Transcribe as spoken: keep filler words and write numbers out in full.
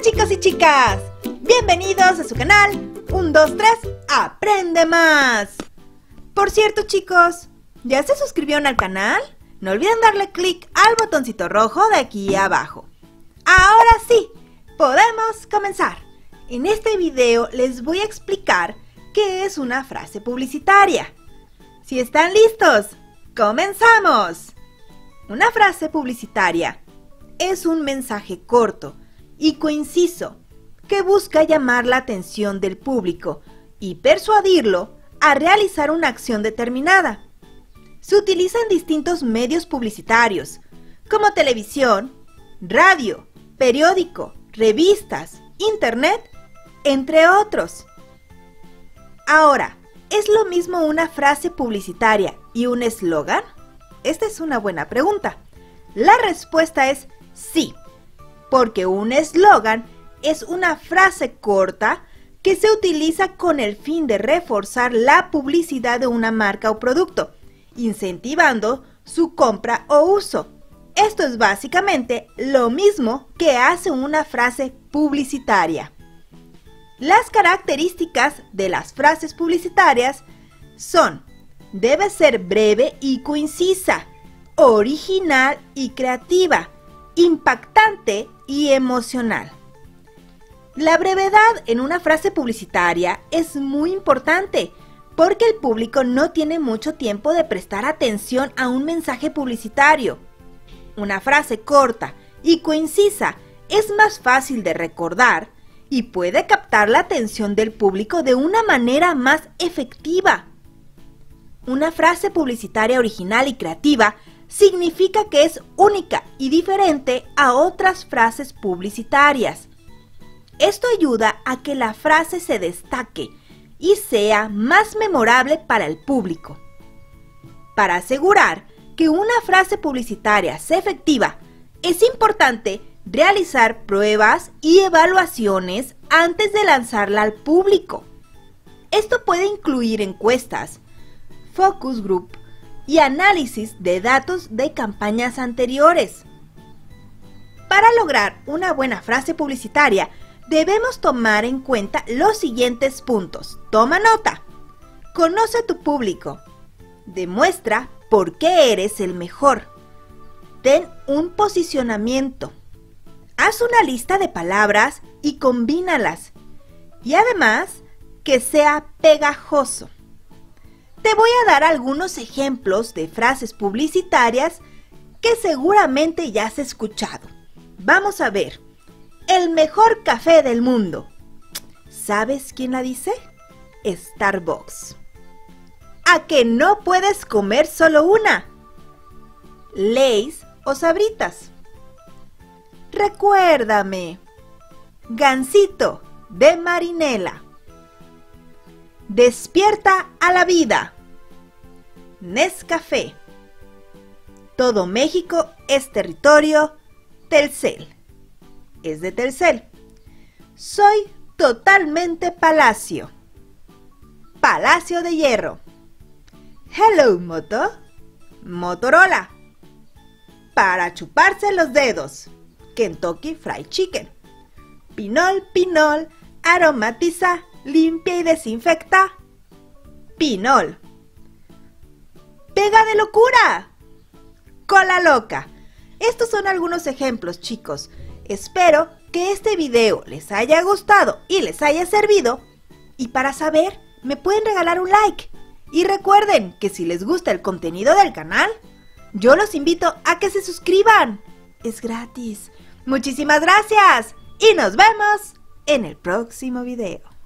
Hola chicos y chicas, bienvenidos a su canal uno dos tres aprende más. Por cierto chicos, ¿ya se suscribieron al canal? No olviden darle click al botoncito rojo de aquí abajo. Ahora sí, podemos comenzar. En este video les voy a explicar qué es una frase publicitaria. Si están listos, ¡comenzamos! Una frase publicitaria es un mensaje corto y conciso que busca llamar la atención del público y persuadirlo a realizar una acción determinada. Se utiliza en distintos medios publicitarios, como televisión, radio, periódico, revistas, internet, entre otros. Ahora, ¿es lo mismo una frase publicitaria y un eslogan? Esta es una buena pregunta. La respuesta es sí, porque un eslogan es una frase corta que se utiliza con el fin de reforzar la publicidad de una marca o producto, incentivando su compra o uso. Esto es básicamente lo mismo que hace una frase publicitaria. Las características de las frases publicitarias son: debe ser breve y concisa, original y creativa, impactante y emocional. La brevedad en una frase publicitaria es muy importante, porque el público no tiene mucho tiempo de prestar atención a un mensaje publicitario. Una frase corta y concisa es más fácil de recordar y puede captar la atención del público de una manera más efectiva. Una frase publicitaria original y creativa significa que es única y diferente a otras frases publicitarias. Esto ayuda a que la frase se destaque y sea más memorable para el público. Para asegurar que una frase publicitaria sea efectiva, es importante realizar pruebas y evaluaciones antes de lanzarla al público. Esto puede incluir encuestas, focus group y análisis de datos de campañas anteriores. Para lograr una buena frase publicitaria, debemos tomar en cuenta los siguientes puntos. Toma nota. Conoce a tu público. Demuestra por qué eres el mejor. Ten un posicionamiento. Haz una lista de palabras y combínalas. Y además, que sea pegajoso. Te voy a dar algunos ejemplos de frases publicitarias que seguramente ya has escuchado. Vamos a ver. El mejor café del mundo. ¿Sabes quién la dice? Starbucks. ¿A que no puedes comer solo una? Lays o Sabritas. Recuérdame. Gansito de Marinela. Despierta a la vida. Nescafé. Todo México es territorio. Telcel. Es de Telcel. Soy totalmente Palacio. Palacio de Hierro. Hello Moto. Motorola. Para chuparse los dedos. Kentucky Fried Chicken. Pinol, Pinol. Aromatiza, limpia y desinfecta. Pinol. Pega de locura. Cola Loca. Estos son algunos ejemplos, chicos. Espero que este video les haya gustado y les haya servido. Y para saber, me pueden regalar un like. Y recuerden que si les gusta el contenido del canal, yo los invito a que se suscriban. Es gratis. Muchísimas gracias y nos vemos en el próximo video.